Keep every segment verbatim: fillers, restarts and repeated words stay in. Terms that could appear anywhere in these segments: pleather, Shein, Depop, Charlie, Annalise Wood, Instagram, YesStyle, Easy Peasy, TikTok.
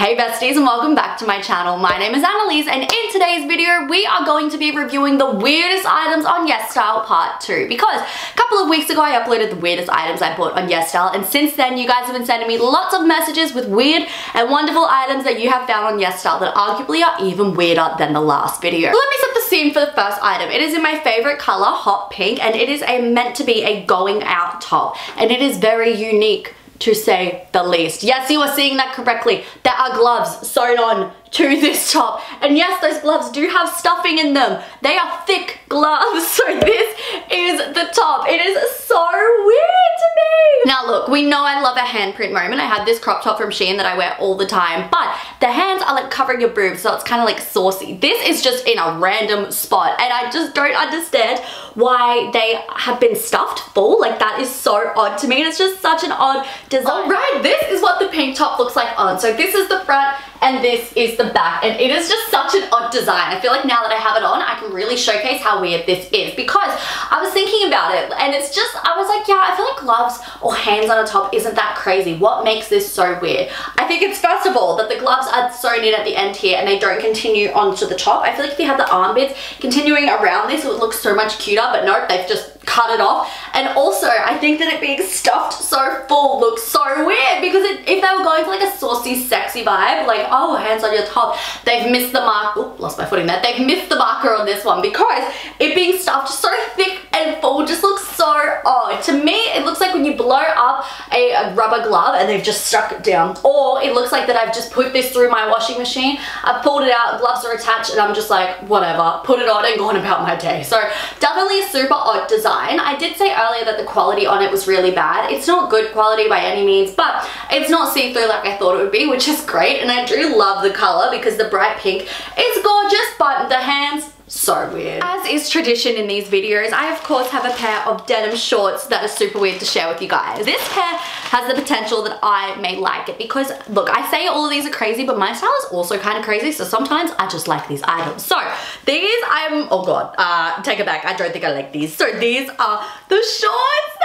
Hey besties, and welcome back to my channel. My name is Annalise, and in today's video we are going to be reviewing the weirdest items on YesStyle part two, because a couple of weeks ago I uploaded the weirdest items I bought on YesStyle, and since then you guys have been sending me lots of messages with weird and wonderful items that you have found on YesStyle that arguably are even weirder than the last video. So let me set the scene for the first item. It is in my favorite color, hot pink, and it is a meant to be a going out top, and it is very unique to say the least. Yes, you are seeing that correctly. There are gloves sewn on to this top. And yes, those gloves do have stuffing in them. They are thick gloves. So this is the top. It is so weird to me. Now look, we know I love a handprint moment. I had this crop top from Shein that I wear all the time, but the hands are like covering your boobs, so it's kind of like saucy. This is just in a random spot, and I just don't understand why they have been stuffed full. Like, that is so odd to me, and it's just such an odd design. All right, this is what the pink top looks like on. So this is the front, and this is the back, and it is just such an odd design. I feel like now that I have it on, I can really showcase how weird this is, because I was thinking about it, and it's just, I was like, yeah, I feel like gloves or hands on a top isn't that crazy. What makes this so weird? I think it's, first of all, that the gloves are sewn in at the end here, and they don't continue onto the top. I feel like if you had the arm bits continuing around this, it would look so much cuter, but no, they've just cut it off. And also, I think that it being stuffed so full looks so weird, because it, if they were going for like a saucy, sexy vibe, like, oh, hands on your top, they've missed the mark. Oop, lost my footing there. They've missed the marker on this one, because it being stuffed so thick and full just looks so odd. To me, it looks like when you blow up a, a rubber glove and they've just stuck it down. Or it looks like that I've just put this through my washing machine, I've pulled it out, gloves are attached, and I'm just like, whatever, put it on and gone about my day. So definitely a super odd design. I did say earlier that the quality on it was really bad. It's not good quality by any means, but it's not see-through like I thought it would be, which is great. And I do love the color, because the bright pink is gorgeous, but the hands, so weird. As is tradition in these videos, I of course have a pair of denim shorts that are super weird to share with you guys. This pair has the potential that I may like it, because look, I say all of these are crazy, but my style is also kind of crazy, so sometimes I just like these items. So these I'm, oh god, uh, take it back, I don't think I like these. So these are the shorts.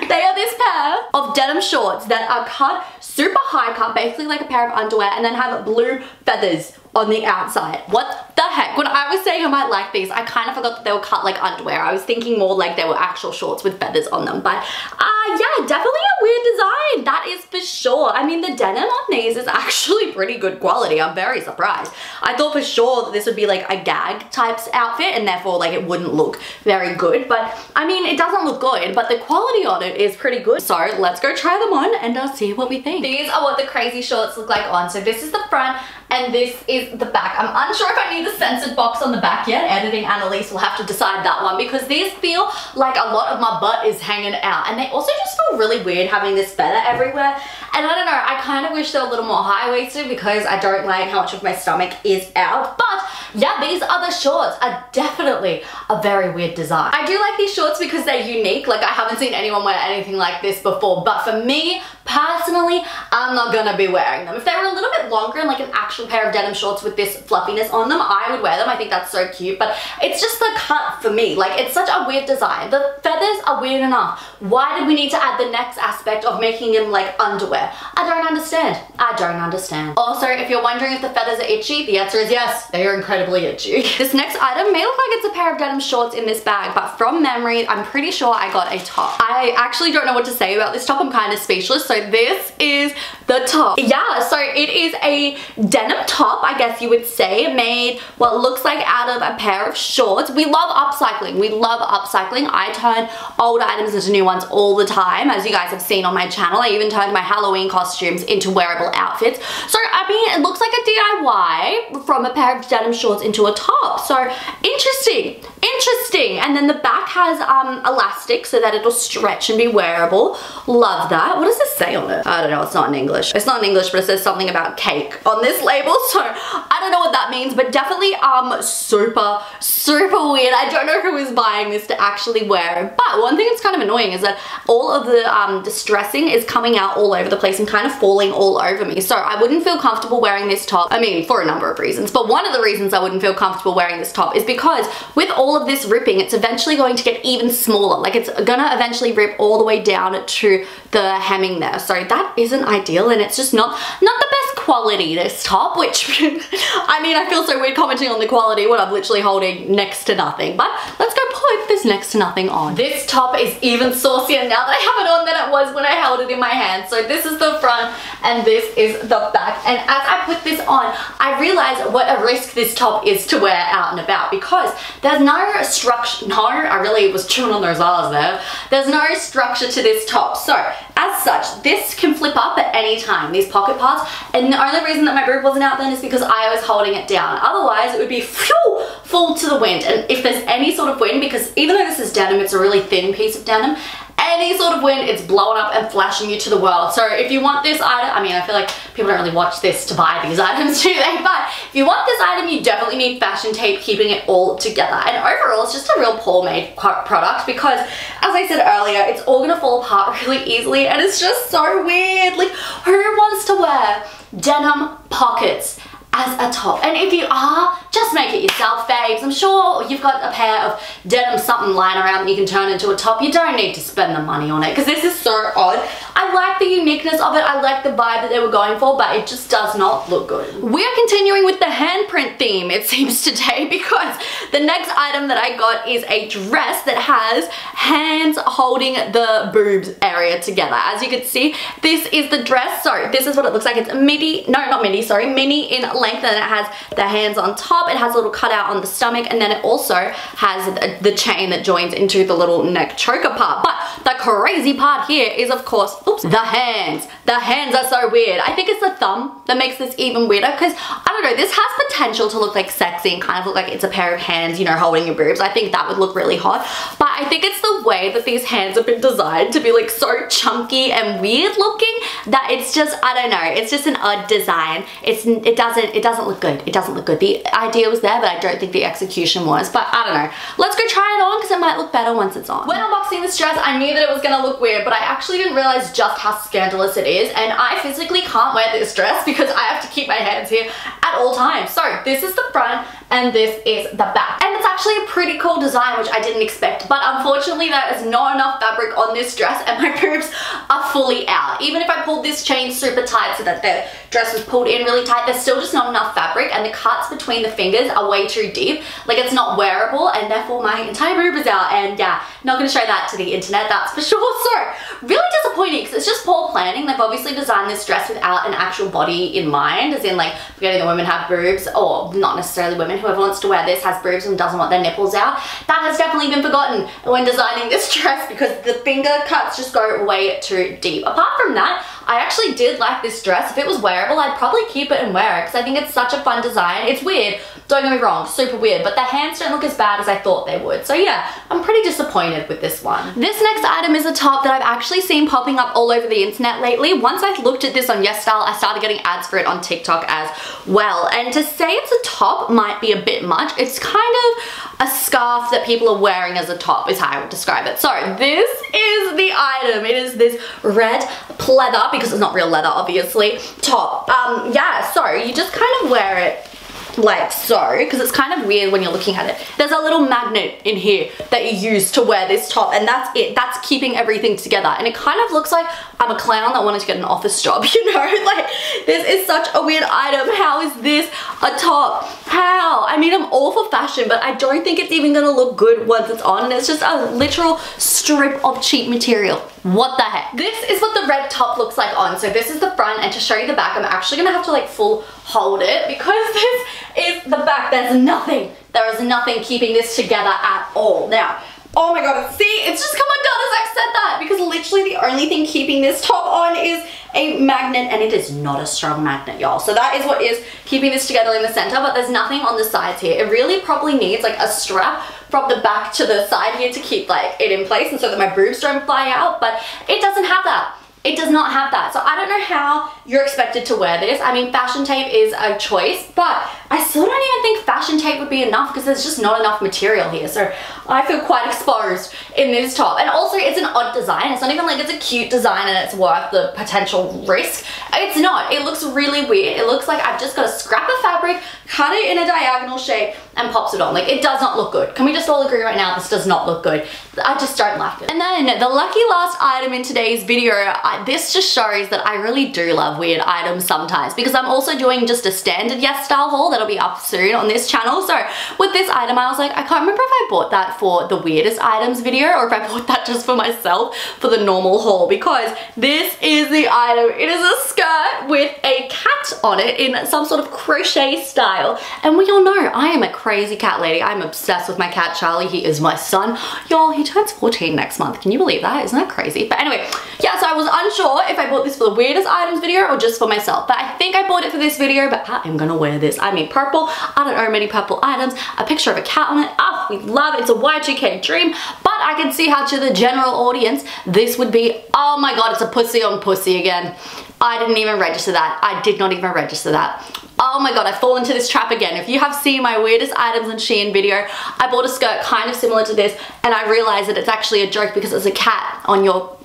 They They are this pair of denim shorts that are cut super high cut, basically like a pair of underwear, and then have blue feathers on the outside. What the heck? When I was saying I might like these, I kind of forgot that they were cut like underwear. I was thinking more like they were actual shorts with feathers on them. But uh, yeah, definitely a weird design, that is for sure. I mean, the denim on these is actually pretty good quality. I'm very surprised. I thought for sure that this would be like a gag type outfit, and therefore like it wouldn't look very good. But I mean, it doesn't look good, but the quality on it is pretty good. So let's go try them on and I'll see what we think. These are what the crazy shorts look like on. So this is the front, and this is the back. I'm unsure if I need the censored box on the back yet. Editing Annalise will have to decide that one, because these feel like a lot of my butt is hanging out. And they also just feel really weird having this feather everywhere. And I don't know, I kind of wish they were a little more high-waisted, because I don't like how much of my stomach is out. But yeah, these other shorts are definitely a very weird design. I do like these shorts because they're unique. Like, I haven't seen anyone wear anything like this before, but for me personally, I'm not gonna be wearing them. If they were a little bit longer and like an actual pair of denim shorts with this fluffiness on them, I would wear them. I think that's so cute, but it's just the cut for me. Like, it's such a weird design. The feathers are weird enough. Why did we need to add the next aspect of making them like underwear? I don't understand. I don't understand. Also, if you're wondering if the feathers are itchy, the answer is yes, they are incredibly itchy. This next item may look like it's a pair of denim shorts in this bag, but from memory, I'm pretty sure I got a top. I actually don't know what to say about this top. I'm kind of speechless. So this is the top. Yeah, so it is a denim top, I guess you would say, made what looks like out of a pair of shorts. We love upcycling. We love upcycling. I turn old items into new ones all the time, as you guys have seen on my channel. I even turned my Halloween costumes into wearable outfits. So I mean, it looks like a D I Y from a pair of denim shorts into a top. So interesting, interesting. And then the back has um, elastic so that it'll stretch and be wearable. Love that. What does this say on it? I don't know, it's not in English. It's not in English, but it says something about cake on this label, so I don't know what that means, but definitely um super, super weird. I don't know who is buying this to actually wear, but one thing that's kind of annoying is that all of the um, distressing is coming out all over the place and kind of falling all over me, so I wouldn't feel comfortable wearing this top. I mean, for a number of reasons, but one of the reasons I wouldn't feel comfortable wearing this top is because with all of this ripping, it's eventually going to get even smaller. Like, it's gonna eventually rip all the way down to the hemming there, so that isn't ideal, and it's just not, not the best quality this top, which I mean, I feel so weird commenting on the quality when I'm literally holding next to nothing, but let's go put this next to nothing on. This top is even saucier now that I have it on than it was when I held it in my hand. So this is the front and this is the back, and as I put this on, I realized what a risk this top is to wear out and about, because there's no structure. No, I really was chewing on those R's there. There's no structure to this top, so as such, this can flip up at any time, these pocket parts, and the only reason that my boob wasn't out then is because I was holding it down. Otherwise, it would be phew, full to the wind, and if there's any sort of wind, because even though this is denim, it's a really thin piece of denim, any sort of wind, it's blowing up and flashing you to the world. So if you want this item, I mean, I feel like people don't really watch this to buy these items, do they? But if you want this item, you definitely need fashion tape keeping it all together. And overall, it's just a real poor made product because, as I said earlier, it's all gonna fall apart really easily, and it's just so weird. Like, who wants to wear denim pockets as a top? And if you are, just make it yourself, babes. I'm sure you've got a pair of denim something lying around that you can turn into a top. You don't need to spend the money on it because this is so odd. I like the uniqueness of it. I like the vibe that they were going for, but it just does not look good. We are continuing with the handprint theme, it seems, today, because the next item that I got is a dress that has hands holding the boobs area together. As you can see, this is the dress. So this is what it looks like. It's midi, no, not midi, sorry, mini in length, and it has the hands on top. It has a little cutout on the stomach, and then it also has the chain that joins into the little neck choker part. But the crazy part here is, of course, oops, the hands. The hands are so weird. I think it's the thumb that makes this even weirder because, I don't know, this has potential to look like sexy and kind of look like it's a pair of hands, you know, holding your boobs. I think that would look really hot. But I think it's the way that these hands have been designed to be like so chunky and weird looking that it's just, I don't know, it's just an odd design. It's, it doesn't, it doesn't look good. It doesn't look good. The idea was there, but I don't think the execution was, but I don't know. Let's go try it on because it might look better once it's on. When unboxing this dress, I knew that it was gonna look weird, but I actually didn't realize just how scandalous it is, and I physically can't wear this dress because I have to keep my hands here at all times. So this is the front and this is the back, and it's actually a pretty cool design, which I didn't expect, but unfortunately there is not enough fabric on this dress and my boobs are fully out. Even if I pulled this chain super tight so that the dress was pulled in really tight, there's still just not enough fabric, and the cuts between the fingers are way too deep. Like, it's not wearable, and therefore my entire boob is out, and yeah, not gonna show that to the internet, that's for sure. So really disappointing because it's just poor planning. They've obviously designed this dress without an actual body in mind, as in like forgetting that women have boobs, or not necessarily women, whoever wants to wear this has boobs and doesn't want their nipples out. That has definitely been forgotten when designing this dress because the finger cuts just go way too deep. Apart from that, I actually did like this dress. If it was wearable, I'd probably keep it and wear it because I think it's such a fun design. It's weird, don't get me wrong, super weird, but the hands don't look as bad as I thought they would. So yeah, I'm pretty disappointed with this one. This next item is a top that I've actually seen popping up all over the internet lately. Once I looked at this on YesStyle, I started getting ads for it on TikTok as well. And to say it's a top might be a bit much. It's kind of a scarf that people are wearing as a top is how I would describe it. So this is the item. It is this red pleather, because it's not real leather, obviously, top. Um, yeah, so you just kind of wear it like so, because it's kind of weird when you're looking at it. There's a little magnet in here that you use to wear this top, and that's it. That's keeping everything together, and it kind of looks like I'm a clown that wanted to get an office job, you know? Like, this is such a weird item. How is this a top? How? I mean, I'm all for fashion, but I don't think it's even gonna look good once it's on, and it's just a literal strip of cheap material. What the heck? This is what the red top looks like on. So this is the front, and to show you the back, I'm actually gonna have to like full hold it because this is the back. There's nothing. There is nothing keeping this together at all. Now, oh my god, see, it's just come undone as I said that, because literally the only thing keeping this top on is a magnet, and it is not a strong magnet, y'all. So that is what is keeping this together in the center, but there's nothing on the sides here. It really probably needs like a strap from the back to the side here to keep like it in place and so that my boobs don't fly out, but it doesn't have that. It does not have that. So I don't know how you're expected to wear this. I mean, fashion tape is a choice, but I still don't even think fashion tape would be enough because there's just not enough material here. So I feel quite exposed in this top. And also, it's an odd design. It's not even like it's a cute design and it's worth the potential risk. It's not. It looks really weird. It looks like I've just got a scrap of fabric, cut it in a diagonal shape, and pops it on. Like, it does not look good. Can we just all agree right now, this does not look good? I just don't like it. And then the lucky last item in today's video, I But this just shows that I really do love weird items sometimes, because I'm also doing just a standard Yes Style haul that'll be up soon on this channel. So with this item, I was like, I can't remember if I bought that for the weirdest items video or if I bought that just for myself for the normal haul, because this is the item. It is a skirt with a cat on it in some sort of crochet style. And we all know I am a crazy cat lady. I'm obsessed with my cat, Charlie. He is my son. Y'all, he turns fourteen next month. Can you believe that? Isn't that crazy? But anyway, yeah, so I was unsure if I bought this for the weirdest items video or just for myself. But I think I bought it for this video, but I am gonna wear this. I mean, purple. I don't own many purple items. A picture of a cat on it. Oh, we love it. It's a Y two K dream. But I can see how to the general audience, this would be, oh my God, it's a pussy on pussy again. I didn't even register that. I did not even register that. Oh my God, I fall into this trap again. If you have seen my weirdest items on Shein video, I bought a skirt kind of similar to this, and I realized that it's actually a joke because it's a cat on your,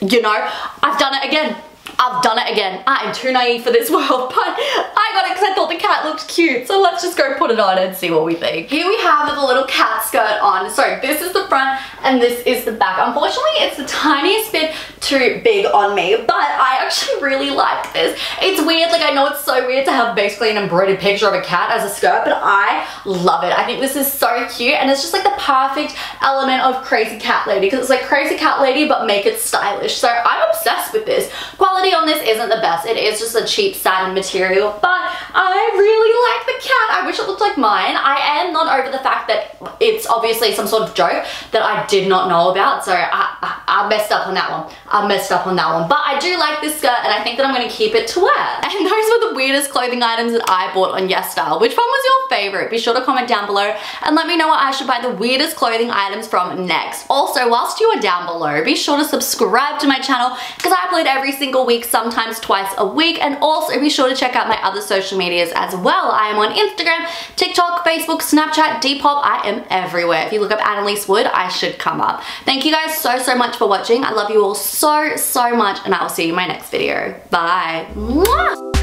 you know, I've done it again. I've done it again. I am too naive for this world, but I got it because I thought the cat looked cute. So let's just go put it on and see what we think. Here we have the little cat skirt on. So this is the front and this is the back. Unfortunately, it's the tiniest bit too big on me, but I actually really like this. It's weird. Like, I know it's so weird to have basically an embroidered picture of a cat as a skirt, but I love it. I think this is so cute, and it's just like the perfect element of crazy cat lady, because it's like crazy cat lady, but make it stylish. So I'm obsessed with this. Quality on this isn't the best. It is just a cheap satin material, but I really like the cat. I wish it looked like mine. I am not over the fact that it's obviously some sort of joke that I did not know about, so I, I, I messed up on that one. I messed up on that one, but I do like this skirt, and I think that I'm going to keep it to wear. And those were the weirdest clothing items that I bought on YesStyle. Which one was your favorite? Be sure to comment down below and let me know what I should buy the weirdest clothing items from next. Also, whilst you are down below, be sure to subscribe to my channel, because I upload every single week, sometimes twice a week, and also be sure to check out my other social medias as well. I am on Instagram, TikTok, Facebook, Snapchat, Depop. I am everywhere. If you look up Annalise Wood, I should come up. Thank you guys so so much for watching. I love you all so so much, and I will see you in my next video. Bye. Mwah!